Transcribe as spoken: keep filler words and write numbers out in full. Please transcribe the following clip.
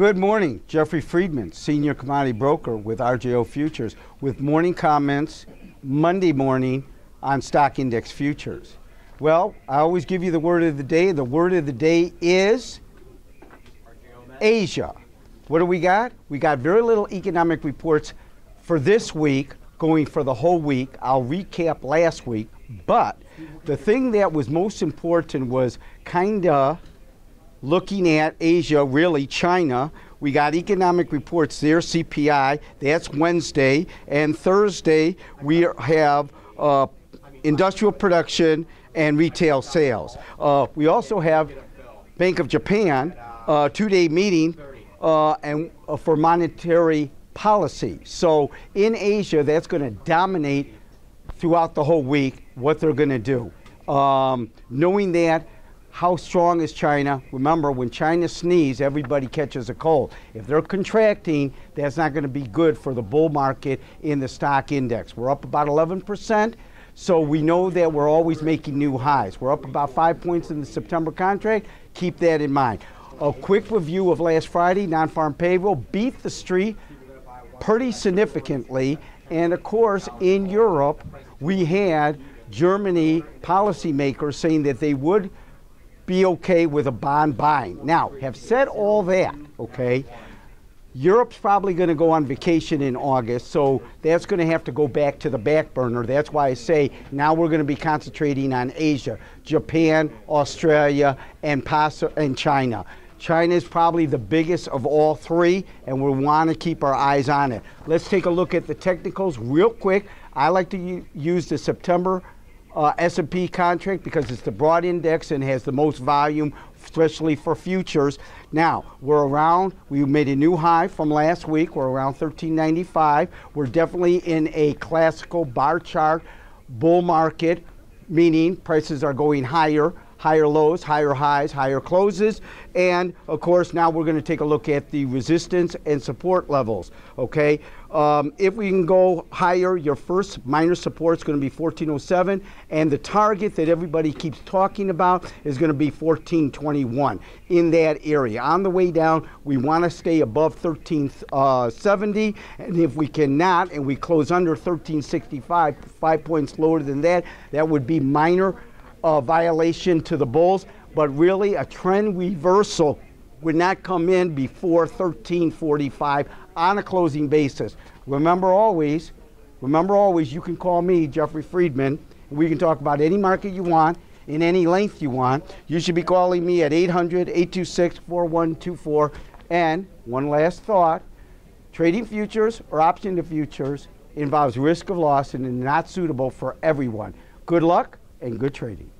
Good morning, Jeffrey Friedman, Senior Commodity Broker with R J O Futures, with morning comments Monday morning on stock index futures. Well, I always give you the word of the day. The word of the day is Asia. What do we got? We got very little economic reports for this week, going for the whole week. I'll recap last week, but the thing that was most important was kinda looking at Asia, really China. We got economic reports there, C P I, that's Wednesday, and Thursday we have uh, industrial production and retail sales. Uh, we also have Bank of Japan, uh, two-day meeting uh, and uh, for monetary policy. So in Asia, that's going to dominate throughout the whole week what they're going to do. Um, knowing that, how strong is China? Remember, when China sneezes, everybody catches a cold. If they're contracting, that's not going to be good for the bull market in the stock index. We're up about eleven percent, so we know that we're always making new highs. We're up about five points in the September contract. Keep that in mind. A quick review of last Friday, non-farm payroll beat the street pretty significantly, and of course, in Europe, we had Germany policymakers saying that they would be okay with a bond buying. Now, have said all that, okay, Europe's probably going to go on vacation in August, so that's going to have to go back to the back burner. That's why I say now we're going to be concentrating on Asia, Japan, Australia, and and China. China is probably the biggest of all three, and we want to keep our eyes on it. Let's take a look at the technicals real quick. I like to use the September Uh, S and P contract because it's the broad index and has the most volume, especially for futures. Now, we're around, we made a new high from last week. We're around thirteen ninety-five. We're definitely in a classical bar chart bull market, meaning prices are going higher, higher lows, higher highs, higher closes. And of course, now we're going to take a look at the resistance and support levels. Okay, um, if we can go higher, your first minor support is going to be fourteen oh seven, and the target that everybody keeps talking about is going to be fourteen twenty-one in that area. On the way down, we want to stay above thirteen seventy, and if we cannot, and we close under thirteen sixty-five, five points lower than that, that would be minor a violation to the bulls, but really a trend reversal would not come in before thirteen forty-five on a closing basis. Remember always, remember always, you can call me, Jeffrey Friedman, and we can talk about any market you want, in any length you want. You should be calling me at eight hundred, eight two six, four one two four. And one last thought, trading futures or option to futures involves risk of loss and is not suitable for everyone. Good luck and good trading.